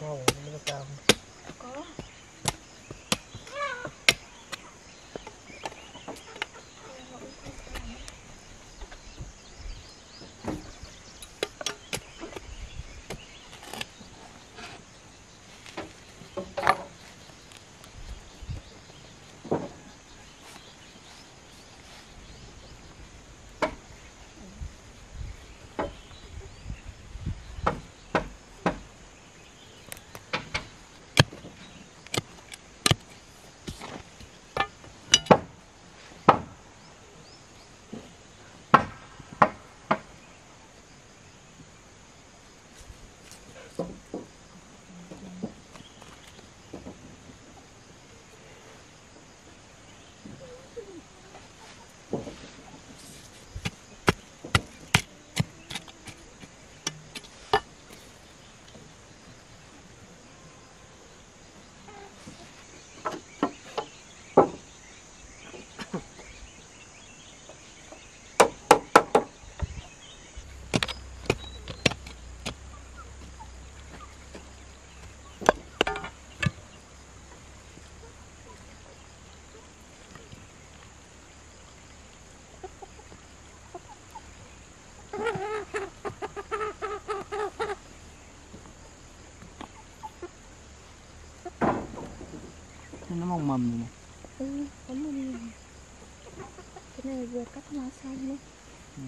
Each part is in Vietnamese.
Ngon nó cao không? Có. Nó màu mầm này. Ừ, có mầm này. Cái này vừa cắt lá xanh luôn. Ừ.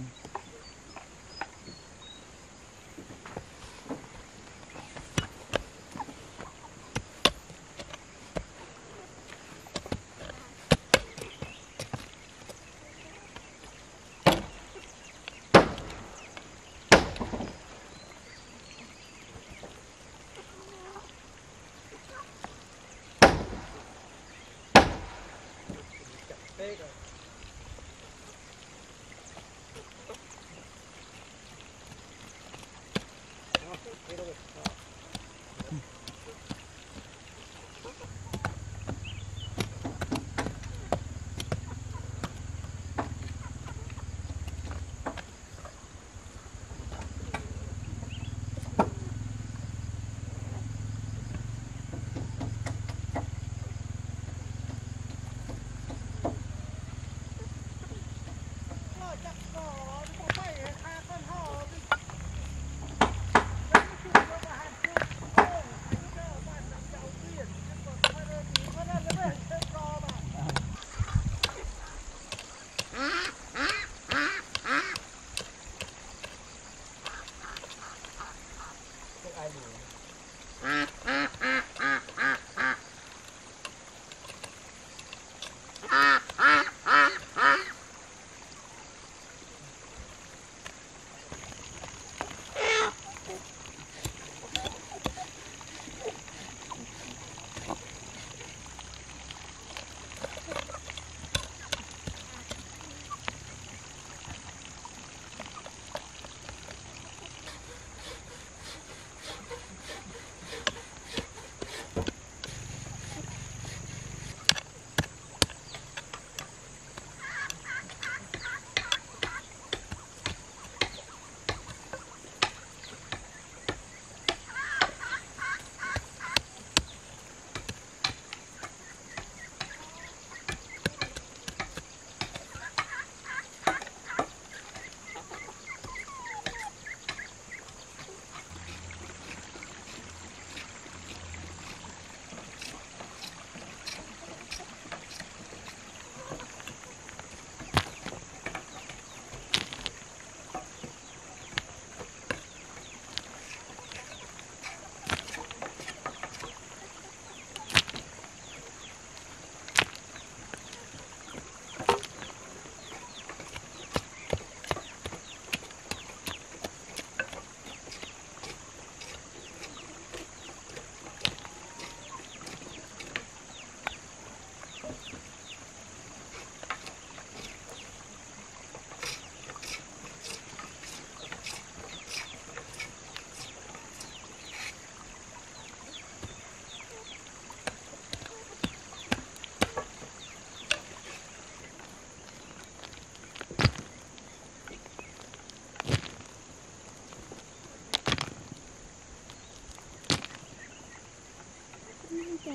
Đây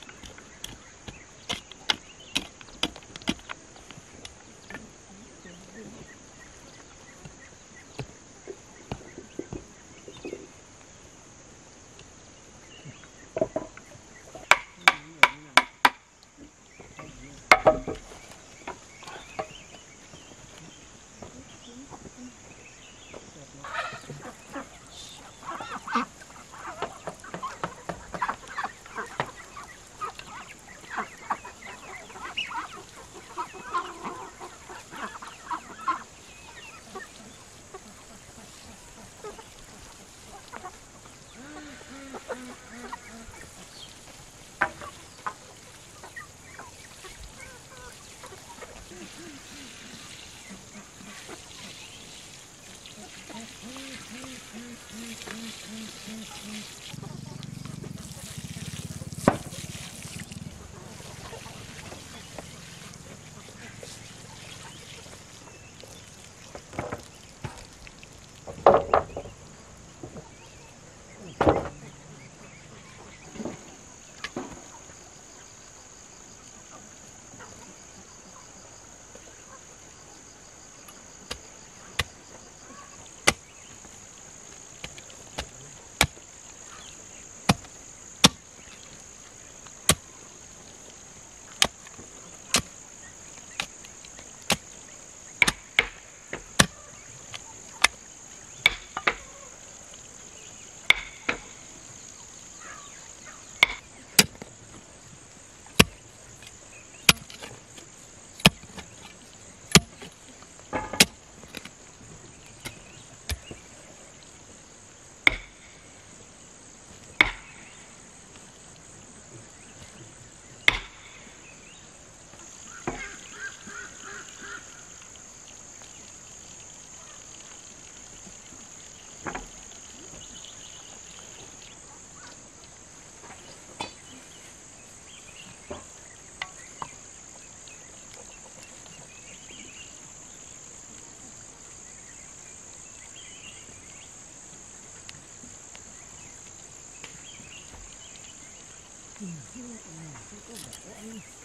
lỡ những video hấp dẫn.